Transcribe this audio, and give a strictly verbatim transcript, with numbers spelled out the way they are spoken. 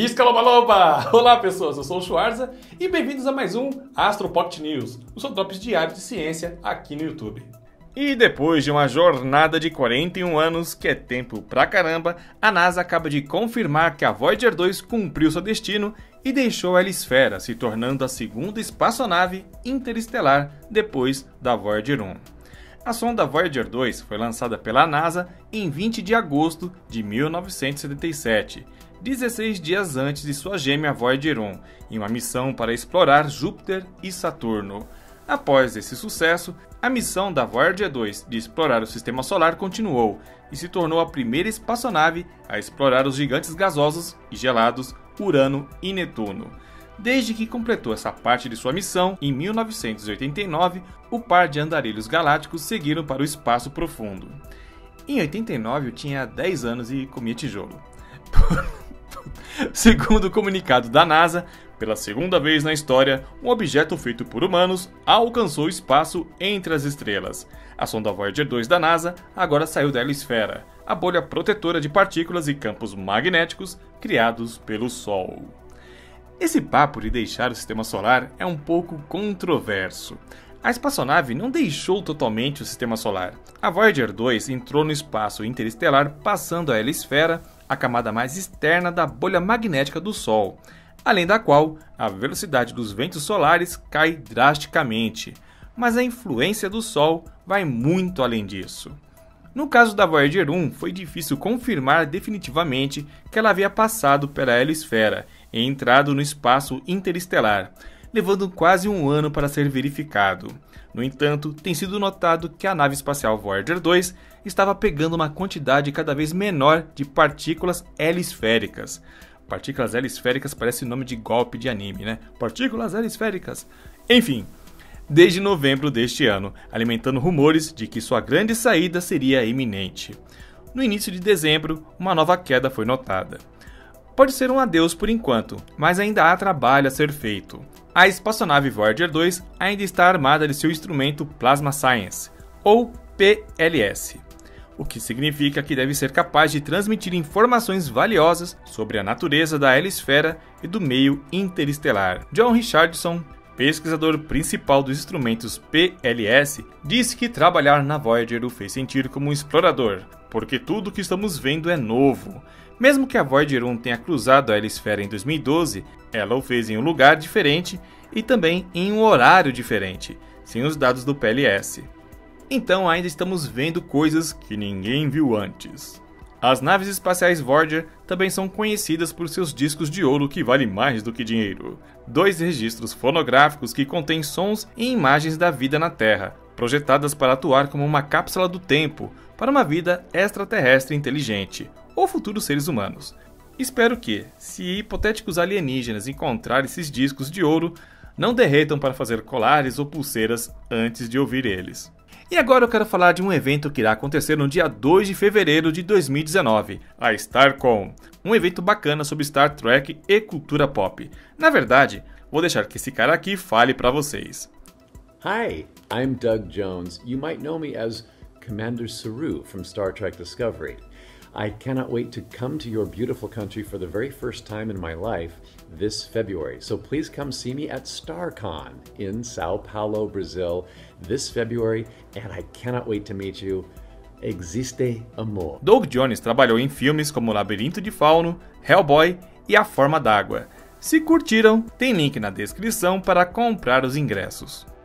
Isca Loba Loba! Olá pessoas, eu sou o Schwarza e bem-vindos a mais um Astro Pocket News, o seu drops diário de ciência aqui no YouTube. E depois de uma jornada de quarenta e um anos, que é tempo pra caramba, a NASA acaba de confirmar que a Voyager dois cumpriu seu destino e deixou a heliosfera, se tornando a segunda espaçonave interestelar depois da Voyager um. A sonda Voyager dois foi lançada pela NASA em vinte de agosto de mil novecentos e setenta e sete, dezesseis dias antes de sua gêmea Voyager um, em uma missão para explorar Júpiter e Saturno. Após esse sucesso, a missão da Voyager dois de explorar o Sistema Solar continuou e se tornou a primeira espaçonave a explorar os gigantes gasosos e gelados Urano e Netuno. Desde que completou essa parte de sua missão, em mil novecentos e oitenta e nove, o par de andarilhos galácticos seguiram para o espaço profundo. Em oitenta e nove eu tinha dez anos e comia tijolo. Segundo o comunicado da NASA, pela segunda vez na história, um objeto feito por humanos alcançou o espaço entre as estrelas. A sonda Voyager dois da NASA agora saiu da heliosfera, a bolha protetora de partículas e campos magnéticos criados pelo Sol. Esse papo de deixar o Sistema Solar é um pouco controverso. A espaçonave não deixou totalmente o Sistema Solar. A Voyager dois entrou no espaço interestelar passando a heliosfera, a camada mais externa da bolha magnética do Sol, além da qual a velocidade dos ventos solares cai drasticamente, mas a influência do Sol vai muito além disso. No caso da Voyager um, foi difícil confirmar definitivamente que ela havia passado pela heliosfera e entrado no espaço interestelar, levando quase um ano para ser verificado. No entanto, tem sido notado que a nave espacial Voyager dois estava pegando uma quantidade cada vez menor de partículas heliosféricas. Partículas heliosféricas parece nome de golpe de anime, né? Partículas heliosféricas. Enfim, desde novembro deste ano, alimentando rumores de que sua grande saída seria iminente. No início de dezembro, uma nova queda foi notada. Pode ser um adeus por enquanto, mas ainda há trabalho a ser feito. A espaçonave Voyager dois ainda está armada de seu instrumento Plasma Science, ou P L S, o que significa que deve ser capaz de transmitir informações valiosas sobre a natureza da heliosfera e do meio interestelar. John Richardson, pesquisador principal dos instrumentos P L S, disse que trabalhar na Voyager o fez sentir como um explorador, porque tudo o que estamos vendo é novo. Mesmo que a Voyager um tenha cruzado a heliosfera em dois mil e doze, ela o fez em um lugar diferente e também em um horário diferente, sem os dados do P L S. Então ainda estamos vendo coisas que ninguém viu antes. As naves espaciais Voyager também são conhecidas por seus discos de ouro que valem mais do que dinheiro. Dois registros fonográficos que contêm sons e imagens da vida na Terra, projetadas para atuar como uma cápsula do tempo para uma vida extraterrestre inteligente, ou futuros seres humanos. Espero que, se hipotéticos alienígenas encontrarem esses discos de ouro, não derretam para fazer colares ou pulseiras antes de ouvir eles. E agora eu quero falar de um evento que irá acontecer no dia dois de fevereiro de dois mil e dezenove, a StarCon, um evento bacana sobre Star Trek e cultura pop. Na verdade, vou deixar que esse cara aqui fale para vocês. Hi, I'm Doug Jones. You might know me as Commander Saru from Star Trek Discovery. I cannot wait to come to your beautiful country for the very first time in my life this February. So please come see me at StarCon in Sao Paulo, Brazil this February, and I cannot wait to meet you. Existe amor. Doug Jones trabalhou em filmes como O Labirinto de Fauno, Hellboy e A Forma d'Água. Se curtiram, tem link na descrição para comprar os ingressos.